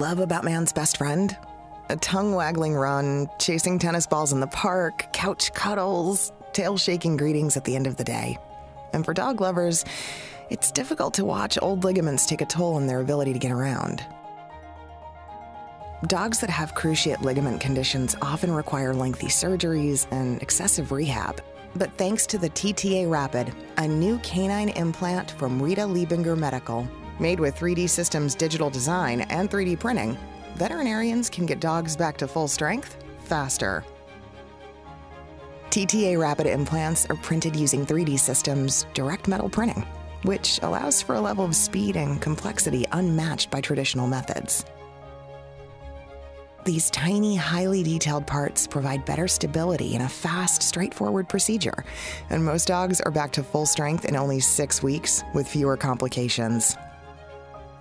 love about man's best friend? A tongue-waggling run, chasing tennis balls in the park, couch cuddles, tail-shaking greetings at the end of the day. And for dog lovers, it's difficult to watch old ligaments take a toll on their ability to get around. Dogs that have cruciate ligament conditions often require lengthy surgeries and excessive rehab. But thanks to the TTA Rapid, a new canine implant from Rita Liebinger Medical, made with 3D Systems digital design and 3D printing, veterinarians can get dogs back to full strength faster. TTA Rapid implants are printed using 3D Systems' direct metal printing, which allows for a level of speed and complexity unmatched by traditional methods. These tiny, highly detailed parts provide better stability in a fast, straightforward procedure, and most dogs are back to full strength in only 6 weeks with fewer complications.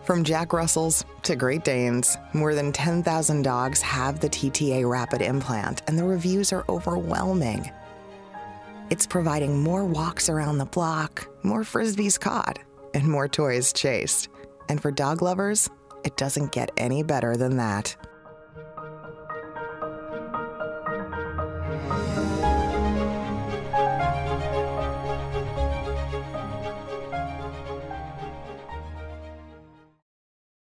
From Jack Russells to Great Danes, more than 10,000 dogs have the TTA Rapid implant, and the reviews are overwhelming. It's providing more walks around the block, more frisbees caught, and more toys chased. And for dog lovers, it doesn't get any better than that.